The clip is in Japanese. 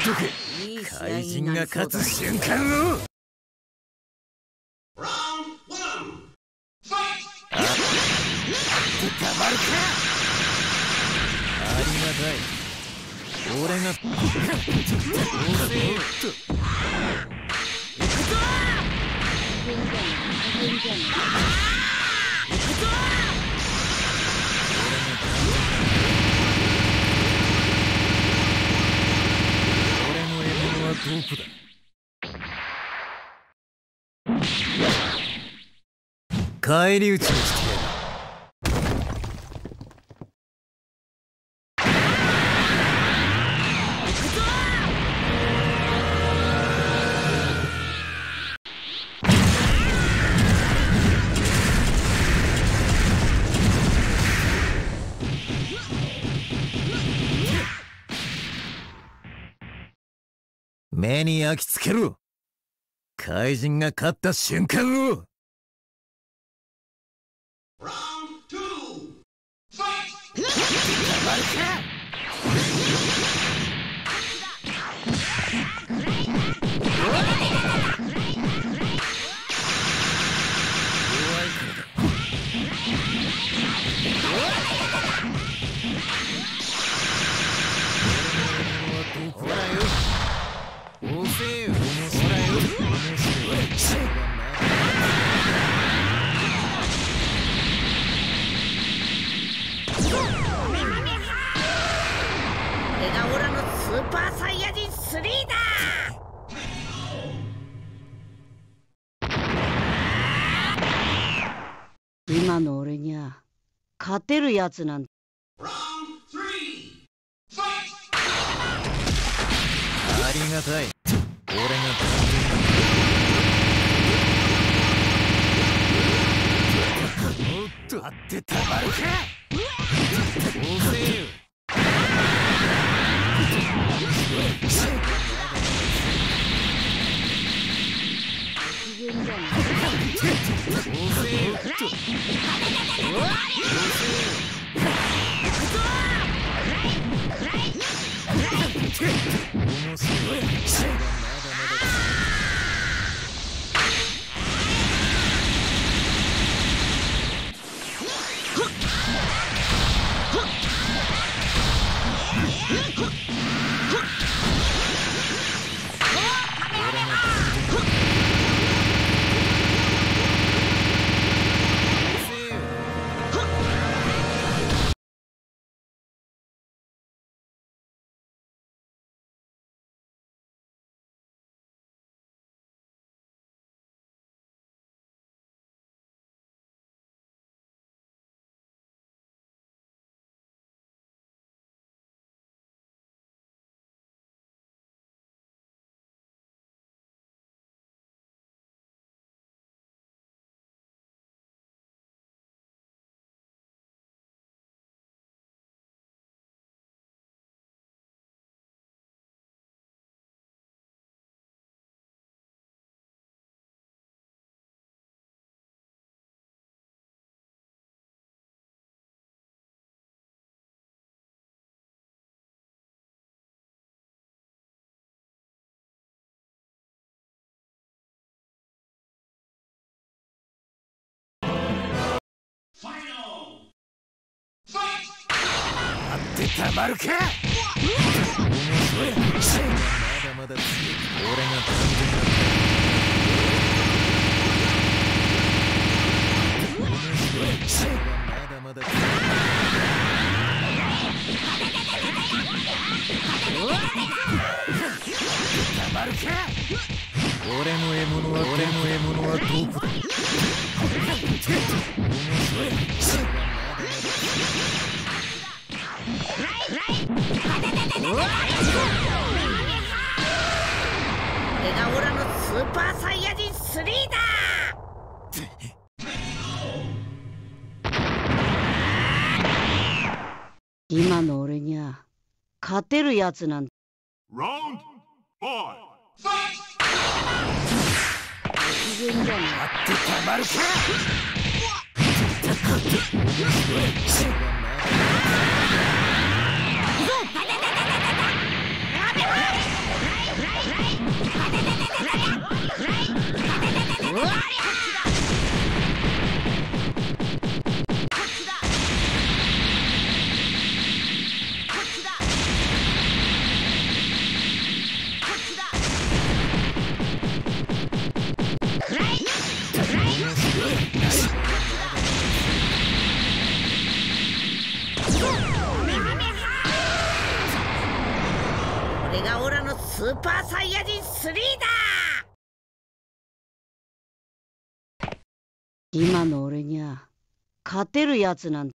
とけ。怪人が勝つ瞬間を。あ黙るか。ありがたい。俺が。俺の獲物はどこだ。返り討ちをしてやる。目に焼き付けろ。怪人が勝った瞬間を。今の俺にゃ勝てるやつなんて。ありがたい。俺がおっとあってたまるか。おせよ。たまるか。まだまだ強い。俺がまだまだ強い。たまるか。俺の獲物はどこだ。これがオラのスーパーサイヤ人3だ。今の俺にゃ勝てるやつなんて。オラのスーパーサイヤ人3だ。今の俺にゃ勝てるやつなんて